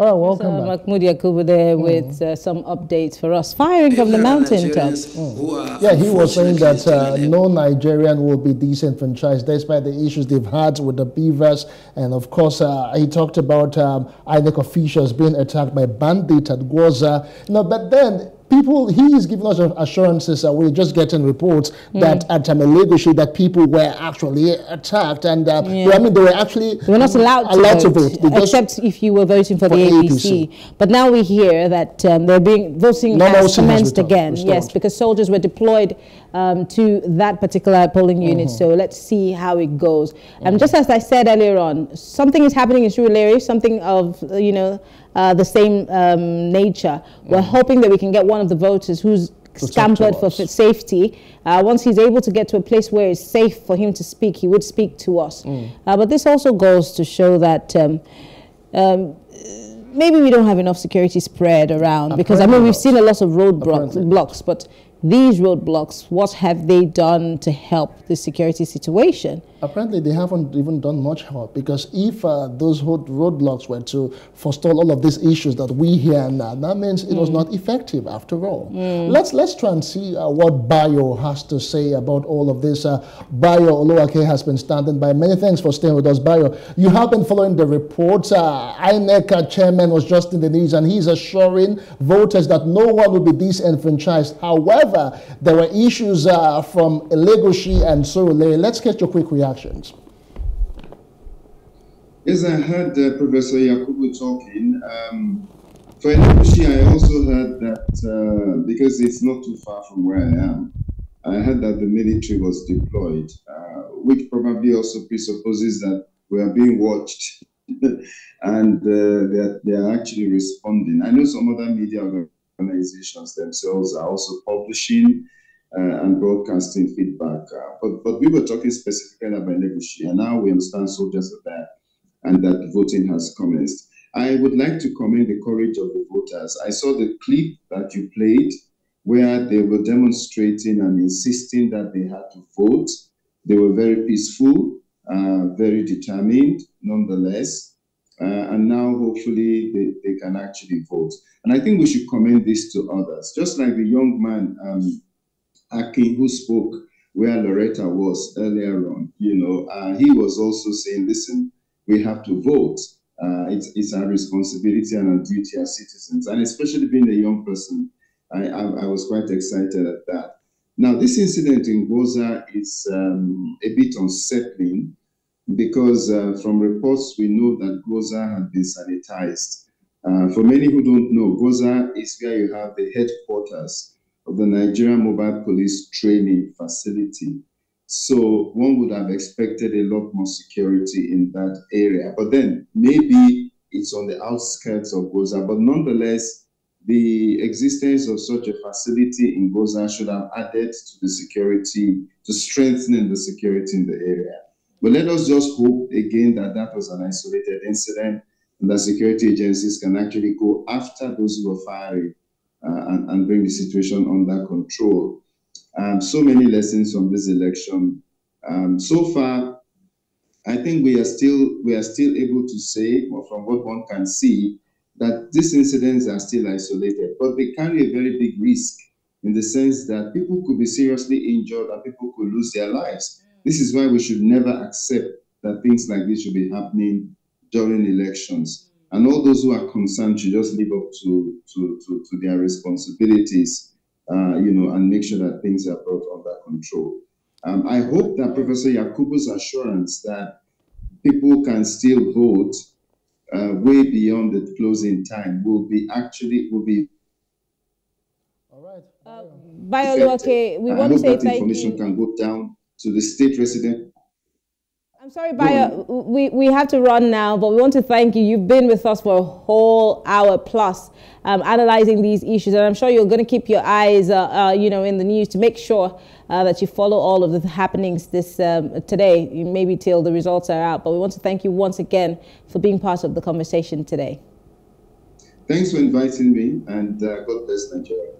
Oh, welcome back. Mahmud Yakubu there with some updates for us. Firing from the mountaintops. Yeah, he was saying that no Nigerian will be disenfranchised despite the issues they've had with the beavers. And of course, he talked about INEC officials being attacked by bandits at Gwaza. No, but then people, he is giving us assurances that we're just getting reports that at Tamalebushi that people were actually attacked and I mean, they were actually not allowed to vote. Except if you were voting for the APC. But now we hear that they're being voting has commenced again. Yes, because soldiers were deployed to that particular polling unit. So let's see how it goes. Just as I said earlier on, something is happening in Shurulere, something of, you know, the same nature. We're hoping that we can get one of the voters who's scampered for safety. Once he's able to get to a place where it's safe for him to speak, he would speak to us. But this also goes to show that maybe we don't have enough security spread around. Because, I mean, we've seen a lot of roadblocks, but these roadblocks, what have they done to help the security situation? Apparently, they haven't even done much help, because if those roadblocks were to forestall all of these issues that we hear now, that means it was not effective after all. Let's try and see what Bayo has to say about all of this. Bayo Oloake has been standing by. Many thanks for staying with us, Bayo. You have been following the reports. INEC chairman was just in the news, and he's assuring voters that no one will be disenfranchised. However, there were issues from Legoshi and Shurulere. Let's get your quick reactions. Yes, I heard Professor Yakubu talking. For Legoshi, I also heard that, because it's not too far from where I am, I heard that the military was deployed, which probably also presupposes that we are being watched and they are actually responding. I know some other media organizations themselves are also publishing and broadcasting feedback. But we were talking specifically about Legoshi, and now we understand soldiers are there and that voting has commenced. I would like to commend the courage of the voters. I saw the clip that you played where they were demonstrating and insisting that they had to vote. They were very peaceful, very determined nonetheless. And now, hopefully, they can actually vote. And I think we should commend this to others. Just like the young man, Akin, who spoke where Loretta was earlier on, you know, he was also saying, listen, we have to vote. It's our responsibility and our duty as citizens. And especially being a young person, I was quite excited at that. Now, this incident in Goza is a bit unsettling, because from reports, we know that Goza has been sanitized. For many who don't know, Goza is where you have the headquarters of the Nigerian Mobile Police Training Facility. So one would have expected a lot more security in that area. But then maybe it's on the outskirts of Goza. But nonetheless, the existence of such a facility in Goza should have added to the security, to strengthening the security in the area. But let us just hope again that that was an isolated incident and that security agencies can actually go after those who are firing and bring the situation under control. So many lessons from this election. So far, I think we are still able to say, or from what one can see, that these incidents are still isolated, but they carry a very big risk in the sense that people could be seriously injured and people could lose their lives. This is why we should never accept that things like this should be happening during elections. And all those who are concerned should just live up to their responsibilities, you know, and make sure that things are brought under control. I hope that Professor Yakubu's assurance that people can still vote way beyond the closing time will be. All right. Bayo Oloake, we want to say thank you. I hope that information can go down to the state resident. I'm sorry, Bayo, we have to run now, but we want to thank you. You've been with us for a whole hour plus analyzing these issues, and I'm sure you're going to keep your eyes, you know, in the news to make sure that you follow all of the happenings this today, maybe till the results are out. But we want to thank you once again for being part of the conversation today. Thanks for inviting me, and God bless Nigeria.